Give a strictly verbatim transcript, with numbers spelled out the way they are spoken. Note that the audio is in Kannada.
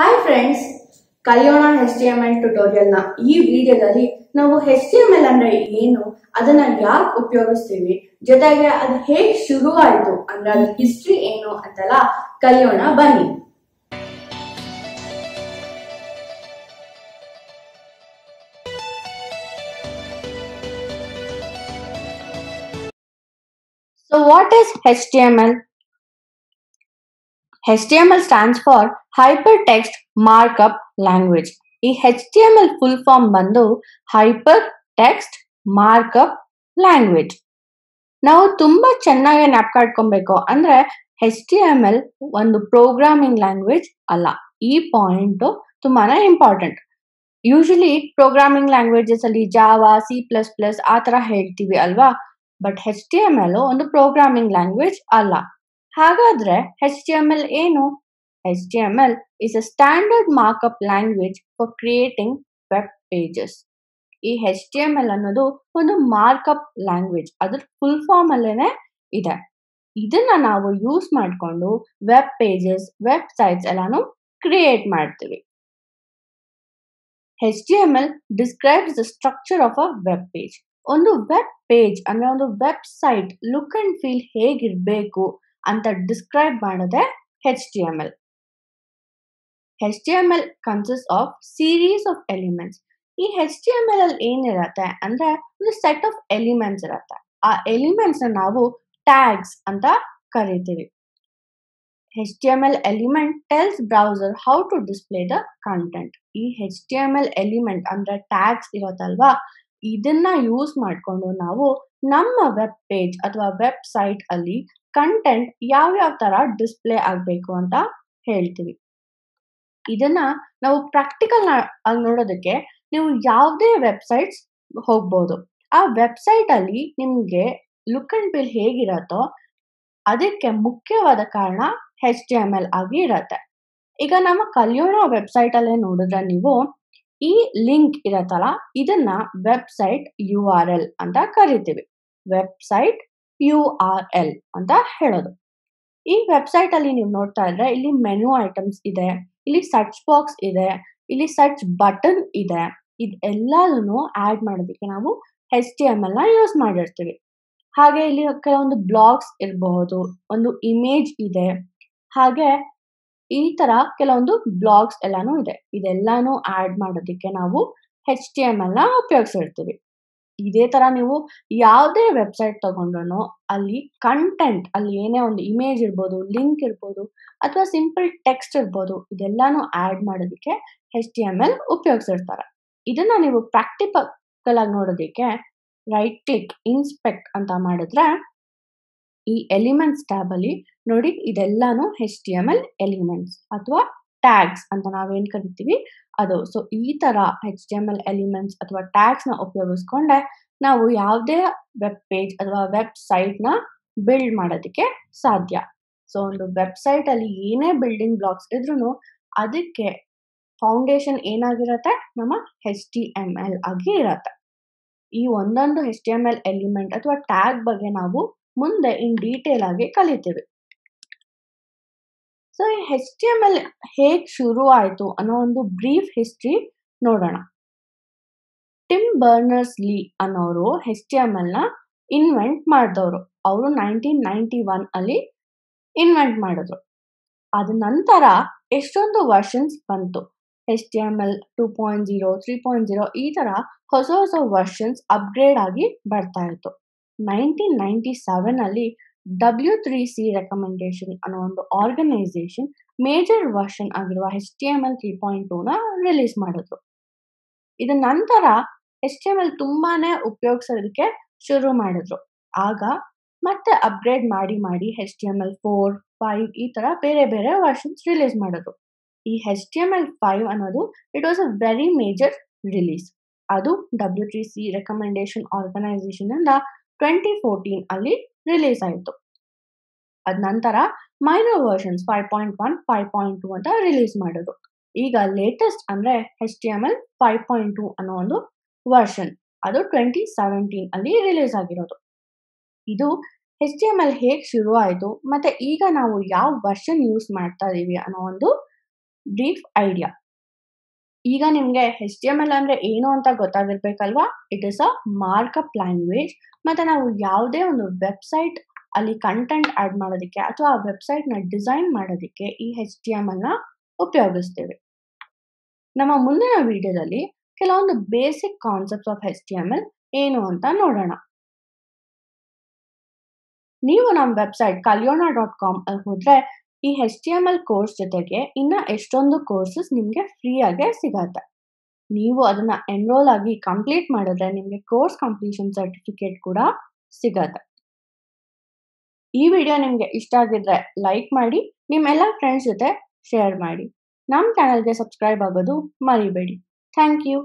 ಹಾಯ್ ಫ್ರೆಂಡ್ಸ್, ಕಲಿಯೋಣ H T M L tutorial ನ ಈ ವಿಡಿಯೋದಲ್ಲಿ ನಾವು ಎಚ್ ಟಿ ಎಮ್ ಎಲ್ ಅಂದ್ರೆ ಏನು, ಅದನ್ನ ಯಾಕೆ ಉಪಯೋಗಿಸ್ತೀವಿ, ಜೊತೆಗೆ ಅದು ಹೇಗೆ ಶುರು ಆಯಿತು ಅಂದ್ರೆ ಅದರ ಹಿಸ್ಟರಿ ಏನು ಅಂತಲ್ಲ ಕಲಿಯೋಣ ಬನ್ನಿ. So what is H T M L? H T M L stands for Hypertext Markup Language. This H T M L full form is Hypertext Markup Language. Now, tumba chennage nappadkobeku andre H T M L one programming language alla. Ee point tumana important. Usually programming languages alli Java, C plus plus aa tara heltivi alva, but H T M L one programming language alla. ಹಾಗಾದ್ರೆ H T M L ಏನು? H T M L is a standard markup language for creating web pages. ಈ H T M L ಅನ್ನೋದು ಒಂದು ಮಾರ್ಕಪ್ ಲ್ಯಾಂಗ್ವೇಜ್, ಅದರ ಫುಲ್ ಫಾರ್ಮ್ ಅಲ್ಲೇನೆ ಇದೆ. ಇದನ್ನ ನಾವು ಯೂಸ್ ಮಾಡಿಕೊಂಡು ವೆಬ್ ಪೇಜಸ್, ವೆಬ್ಸೈಟ್ಸ್ ಎಲ್ಲಾನು ಕ್ರಿಯೇಟ್ ಮಾಡ್ತೀವಿ. H T M L describes the structure of a web page. ಒಂದು ವೆಬ್ ಪೇಜ್ ಅಂದ್ರೆ ಒಂದು ವೆಬ್ಸೈಟ್ ಲುಕ್ ಅಂಡ್ ಫೀಲ್ ಹೇಗಿರಬೇಕು and describe ಮಾಡೋದೇ H T M L. H T M L consists of series of elements. ಈ H T M L ಅಲ್ಲಿ ಏನಿರುತ್ತೆ ಅಂದ್ರೆ ಒಂದು ಸೆಟ್ ಆಫ್ ಎಲಿಮೆಂಟ್ಸ್ ಇರುತ್ತೆ. ಆ ಎಲಿಮೆಂಟ್ಸ್ ನಾವು ಟ್ಯಾಗ್ಸ್ ಅಂತ ಕರೀತೀವಿ. H T M L element tells browser how to display the content. ಈ H T M L element ಅಂದ್ರೆ ಟ್ಯಾಗ್ಸ್ ಇರುತ್ತಲ್ವಾ, ಇದನ್ನ ಯೂಸ್ ಮಾಡ್ಕೊಂಡು ನಾವು ನಮ್ಮ ವೆಬ್ ಪೇಜ್ ಅಥವಾ ವೆಬ್ಸೈಟ್ ಅಲ್ಲಿ ಕಂಟೆಂಟ್ ಯಾವ ಯಾವ ತರ ಡಿಸ್ಪ್ಲೇ ಆಗಬೇಕು ಅಂತ ಹೇಳ್ತೀವಿ. ಇದನ್ನ ನಾವು ಪ್ರಾಕ್ಟಿಕಲ್ ನೋಡೋದಕ್ಕೆ ನೀವು ಯಾವುದೇ ವೆಬ್ಸೈಟ್ಸ್ ಹೋಗ್ಬೋದು. ಆ ವೆಬ್ಸೈಟ್ ಅಲ್ಲಿ ನಿಮ್ಗೆ ಲುಕ್ ಅಂಡ್ ಫೀಲ್ ಹೇಗಿರತ್ತೋ ಅದಕ್ಕೆ ಮುಖ್ಯವಾದ ಕಾರಣ H T M L ಆಗಿ ಇರತ್ತೆ. ಈಗ ನಮ್ಮ ಕಲಿಯೋಣ ವೆಬ್ಸೈಟ್ ಅಲ್ಲೇ ನೋಡಿದ್ರೆ ನೀವು ಈ ಲಿಂಕ್ ಇರತ್ತಲ್ಲ, ಇದನ್ನ ವೆಬ್ಸೈಟ್ ಯು ಆರ್ ಎಲ್ ಅಂತ ಕರಿತೀವಿ. ವೆಬ್ಸೈಟ್ ಯು ಆರ್ ಎಲ್ ಅಂತ ಹೇಳೋದು. ಈ ವೆಬ್ಸೈಟ್ ಅಲ್ಲಿ ನೀವು ನೋಡ್ತಾ ಇದ್ರೆ ಇಲ್ಲಿ ಮೆನು ಐಟಮ್ಸ್ ಇದೆ, ಇಲ್ಲಿ ಸರ್ಚ್ ಬಾಕ್ಸ್ ಇದೆ, ಇಲ್ಲಿ ಸರ್ಚ್ ಬಟನ್ ಇದೆ. ಇದೆಲ್ಲದನ್ನು ಆಡ್ ಮಾಡೋದಕ್ಕೆ ನಾವು H T M L ನ ಯೂಸ್ ಮಾಡಿರ್ತೀವಿ. ಹಾಗೆ ಇಲ್ಲಿ ಕೆಲವೊಂದು ಬ್ಲಾಗ್ಸ್ ಇರಬಹುದು, ಒಂದು ಇಮೇಜ್ ಇದೆ, ಹಾಗೆ ಈ ತರ ಕೆಲವೊಂದು ಬ್ಲಾಗ್ಸ್ ಎಲ್ಲಾನು ಇದೆ. ಇದೆಲ್ಲಾನು ಆಡ್ ಮಾಡೋದಕ್ಕೆ ನಾವು H T M L ನ ಉಪಯೋಗಿಸಿರ್ತೀವಿ. ಇದೇ ತರ ನೀವು ಯಾವುದೇ ವೆಬ್ಸೈಟ್ ತಗೊಂಡ್ರು ಅಲ್ಲಿ ಕಂಟೆಂಟ್ ಅಲ್ಲಿ ಏನೇ ಒಂದು ಇಮೇಜ್ ಇರ್ಬೋದು, ಲಿಂಕ್ ಇರ್ಬೋದು, ಅಥವಾ ಸಿಂಪಲ್ ಟೆಕ್ಸ್ಟ್ ಇರ್ಬೋದು, ಇದೆಲ್ಲಾನು ಆಡ್ ಮಾಡೋದಕ್ಕೆ H T M L ಉಪಯೋಗಿಸಿರ್ತಾರೆ. ಇದನ್ನ ನೀವು ಪ್ರಾಕ್ಟಿಕಲ್ ಆಗಿ ನೋಡೋದಕ್ಕೆ ರೈಟ್ ಕ್ಲಿಕ್ ಇನ್ಸ್ಪೆಕ್ಟ್ ಅಂತ ಮಾಡಿದ್ರೆ ಈ ಎಲಿಮೆಂಟ್ಸ್ ಟ್ಯಾಬ್ ಅಲ್ಲಿ ನೋಡಿ ಇದೆಲ್ಲಾನು H T M L elements ಅಥವಾ ಟ್ಯಾಗ್ಸ್ ಅಂತ ನಾವೇನ್ ಕರಿತೀವಿ ಅದು. ಸೊ ಈ ತರ H T M L elements ಅಥವಾ ಟ್ಯಾಗ್ಸ್ ನ ಉಪಯೋಗಿಸ್ಕೊಂಡೆ ನಾವು ಯಾವುದೇ ವೆಬ್ ಪೇಜ್ ಅಥವಾ ವೆಬ್ಸೈಟ್ ನ ಬಿಲ್ಡ್ ಮಾಡೋದಕ್ಕೆ ಸಾಧ್ಯ. ಸೊ ಒಂದು ವೆಬ್ಸೈಟ್ ಅಲ್ಲಿ ಏನೇ ಬಿಲ್ಡಿಂಗ್ ಬ್ಲಾಕ್ಸ್ ಇದ್ರು ಅದಕ್ಕೆ ಫೌಂಡೇಶನ್ ಏನಾಗಿರತ್ತೆ, ನಮ್ಮ H T M L ಆಗಿ ಇರತ್ತೆ. ಈ ಒಂದೊಂದು H T M L element ಅಥವಾ ಟ್ಯಾಗ್ ಬಗ್ಗೆ ನಾವು ಮುಂದೆ ಇನ್ ಡೀಟೇಲ್ ಆಗಿ ಕಲಿತೀವಿ. ಸೊ ಈ H T M L ಹೇಗೆ ಶುರು ಆಯಿತು ಅನ್ನೋ ಒಂದು ಬ್ರೀಫ್ ಹಿಸ್ಟ್ರಿ ನೋಡೋಣ. ಟಿಮ್ ಬರ್ನರ್ಸ್ ಲೀ ಅನ್ನೋರು H T M L ನ ಇನ್ವೆಂಟ್ ಮಾಡಿದವರು. ಅವರು ನೈನ್ಟೀನ್ ನೈನ್ಟಿ ಒನ್ ಅಲ್ಲಿ ಇನ್ವೆಂಟ್ ಮಾಡಿದ್ರು. ಅದ ನಂತರ ಎಷ್ಟೊಂದು ವರ್ಷನ್ಸ್ ಬಂತು. H T M L two point zero, three point zero ಈ ತರ ಹೊಸ ಹೊಸ ವರ್ಷನ್ಸ್ ಅಪ್ಗ್ರೇಡ್ ಆಗಿ ಬರ್ತಾ ಇತ್ತು. ನೈನ್ಟೀನ್ ನೈನ್ಟಿ ಸೆವೆನ್ ಅಲ್ಲಿ ಡಬ್ಲ್ಯೂ ತ್ರೀ ಸಿ ರೆಕಮೆಂಡೇಶನ್ ಅನ್ನೋ ಒಂದು ಆರ್ಗನೈಸೇಷನ್ ಮೇಜರ್ ವರ್ಷನ್ ಆಗಿರುವ H T M L three point ಟೂನ ರಿಲೀಸ್ ಮಾಡಿದ್ರು. ಇದ ನಂತರ H T M L ತುಂಬಾನೇ ಉಪಯೋಗಿಸೋದಕ್ಕೆ ಶುರು ಮಾಡಿದ್ರು. ಆಗ ಮತ್ತೆ ಅಪ್ಗ್ರೇಡ್ ಮಾಡಿ ಮಾಡಿ H T M L four, five ಈ ತರ ಬೇರೆ ಬೇರೆ ವರ್ಷನ್ಸ್ ರಿಲೀಸ್ ಮಾಡಿದ್ರು. ಈ H T M L five ಅನ್ನೋದು it was a very major release. ಅದು W three C recommendation organisation ಇಂದ ಟ್ವೆಂಟಿ ಫೋರ್ಟೀನ್ ಅಲ್ಲಿ ರಿಲೀಸ್ ಆಯಿತು. ಅದ ನಂತರ minor versions five point one, five point two ಅಂತ ರಿಲೀಸ್ ಮಾಡಿದ್ರು. ಈಗ ಲೇಟೆಸ್ಟ್ ಅಂದ್ರೆ H T M L five point two ಅನ್ನೋ ಒಂದು ವರ್ಷನ್, ಅದು ಟ್ವೆಂಟಿ ಸೆವೆಂಟೀನ್ ಅಲ್ಲಿ ರಿಲೀಸ್ ಆಗಿರೋದು. ಇದು H T M L ಹೇಗೆ ಶುರು ಆಯಿತು ಮತ್ತೆ ಈಗ ನಾವು ಯಾವ ವರ್ಷನ್ ಯೂಸ್ ಮಾಡ್ತಾ ಇದೀವಿ ಅನ್ನೋ ಒಂದು ಬ್ರೀಫ್ ಐಡಿಯಾ. ಈಗ ನಿಮಗೆ H T M L ಅಂದ್ರೆ ಏನು ಅಂತ ಗೊತ್ತಾಗಿರಬೇಕಲ್ವಾ. It is a markup language. ಮತ್ತೆ ನಾವು ಯಾವುದೇ ಒಂದು ವೆಬ್ಸೈಟ್ ಅಲ್ಲಿ ಕಂಟೆಂಟ್ ಆಡ್ ಮಾಡೋದಕ್ಕೆ ಅಥವಾ ಆ ವೆಬ್ಸೈಟ್ ನ ಡಿಸೈನ್ ಮಾಡೋದಕ್ಕೆ ಈ H T M L ನ ಉಪಯೋಗಿಸ್ತೇವೆ. ನಮ್ಮ ಮುಂದಿನ ವಿಡಿಯೋದಲ್ಲಿ ಕೆಲವೊಂದು basic concepts of H T M L ಏನು ಅಂತ ನೋಡೋಣ. ನೀವು ನಮ್ಮ ವೆಬ್ಸೈಟ್ ಕಲಿಯೋಣ ಡಾಟ್ ಕಾಮ್ ಅಲ್ಲಿ ಹೋದ್ರೆ ಈ H T M L course ಜೊತೆಗೆ ಇನ್ನ ಎಷ್ಟೊಂದು ಕೋರ್ಸಸ್ ನಿಮಗೆ ಫ್ರೀ ಆಗಿ ಸಿಗತ್ತೆ. ನೀವು ಅದನ್ನ ಎನ್ರೋಲ್ ಆಗಿ ಕಂಪ್ಲೀಟ್ ಮಾಡಿದ್ರೆ ನಿಮಗೆ ಕೋರ್ಸ್ ಕಂಪ್ಲೀಷನ್ ಸರ್ಟಿಫಿಕೇಟ್ ಕೂಡ ಸಿಗತ್ತೆ. ಈ ವಿಡಿಯೋ ನಿಮಗೆ ಇಷ್ಟ ಆಗಿದ್ರೆ ಲೈಕ್ ಮಾಡಿ, ನಿಮ್ಮೆಲ್ಲ ಫ್ರೆಂಡ್ಸ್ ಜೊತೆ ಶೇರ್ ಮಾಡಿ. ನಮ್ಮ ಚಾನಲ್ಗೆ ಸಬ್ಸ್ಕ್ರೈಬ್ ಆಗೋದು ಮರಿಬೇಡಿ. Thank you.